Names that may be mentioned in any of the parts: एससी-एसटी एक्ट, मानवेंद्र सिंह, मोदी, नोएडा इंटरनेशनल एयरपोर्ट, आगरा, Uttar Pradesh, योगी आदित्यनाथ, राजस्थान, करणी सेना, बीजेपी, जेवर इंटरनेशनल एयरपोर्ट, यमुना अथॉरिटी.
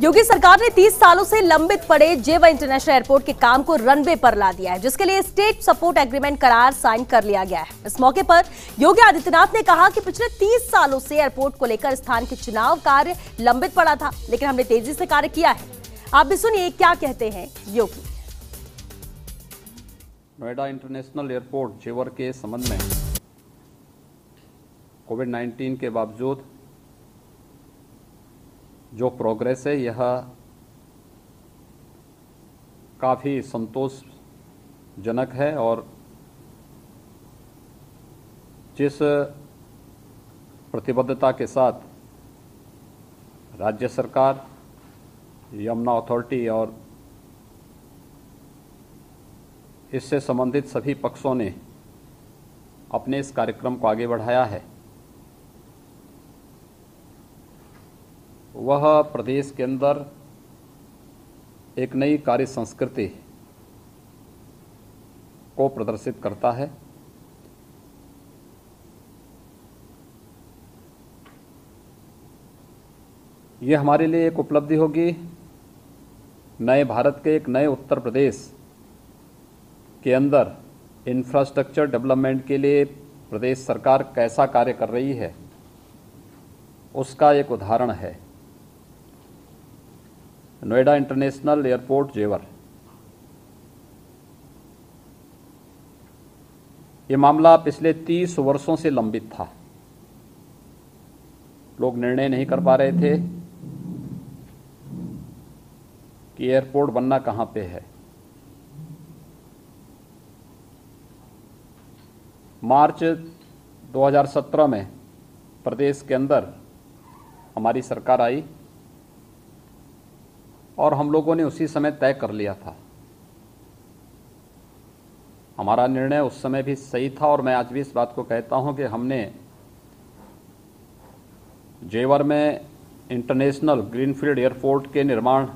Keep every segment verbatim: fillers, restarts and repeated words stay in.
योगी सरकार ने तीस सालों से लंबित पड़े जेवर इंटरनेशनल एयरपोर्ट के काम को रनवे पर ला दिया है, जिसके लिए स्टेट सपोर्ट एग्रीमेंट करार साइन कर लिया गया है। इस मौके पर योगी आदित्यनाथ ने कहा कि पिछले तीस सालों से एयरपोर्ट को लेकर स्थान के चुनाव कार्य लंबित पड़ा था, लेकिन हमने तेजी से कार्य किया है। आप भी सुनिए क्या कहते हैं योगी। नोएडा इंटरनेशनल एयरपोर्ट जेवर के संबंध में कोविड नाइन्टीन के बावजूद जो प्रोग्रेस है यह काफ़ी संतोषजनक है, और जिस प्रतिबद्धता के साथ राज्य सरकार, यमुना अथॉरिटी और इससे संबंधित सभी पक्षों ने अपने इस कार्यक्रम को आगे बढ़ाया है, वह प्रदेश के अंदर एक नई कार्य संस्कृति को प्रदर्शित करता है। यह हमारे लिए एक उपलब्धि होगी, नए भारत के एक नए उत्तर प्रदेश के अंदर इंफ्रास्ट्रक्चर डेवलपमेंट के लिए प्रदेश सरकार कैसा कार्य कर रही है उसका एक उदाहरण है नोएडा इंटरनेशनल एयरपोर्ट जेवर। ये मामला पिछले तीस वर्षों से लंबित था, लोग निर्णय नहीं कर पा रहे थे कि एयरपोर्ट बनना कहाँ पे है। मार्च दो हज़ार सत्रह में प्रदेश के अंदर हमारी सरकार आई और हम लोगों ने उसी समय तय कर लिया था। हमारा निर्णय उस समय भी सही था, और मैं आज भी इस बात को कहता हूं कि हमने जेवर में इंटरनेशनल ग्रीनफील्ड एयरपोर्ट के निर्माण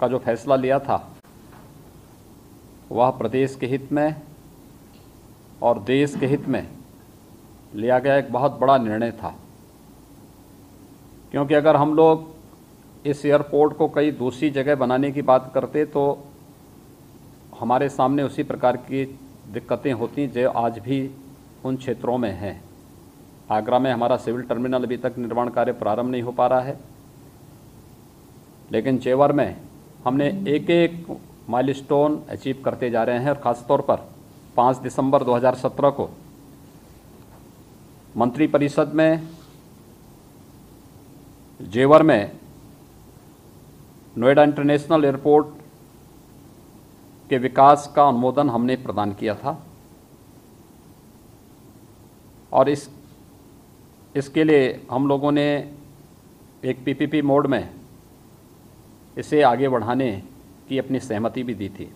का जो फैसला लिया था वह प्रदेश के हित में और देश के हित में लिया गया एक बहुत बड़ा निर्णय था, क्योंकि अगर हम लोग इस एयरपोर्ट को कई दूसरी जगह बनाने की बात करते तो हमारे सामने उसी प्रकार की दिक्कतें होती जो आज भी उन क्षेत्रों में हैं। आगरा में हमारा सिविल टर्मिनल अभी तक निर्माण कार्य प्रारंभ नहीं हो पा रहा है, लेकिन जेवर में हमने एक एक माइलस्टोन अचीव करते जा रहे हैं। और ख़ासतौर पर पाँच दिसंबर दो हज़ार सत्रह को मंत्रिपरिषद में जेवर में नोएडा इंटरनेशनल एयरपोर्ट के विकास का अनुमोदन हमने प्रदान किया था, और इस इसके लिए हम लोगों ने एक पीपीपी मोड में इसे आगे बढ़ाने की अपनी सहमति भी दी थी।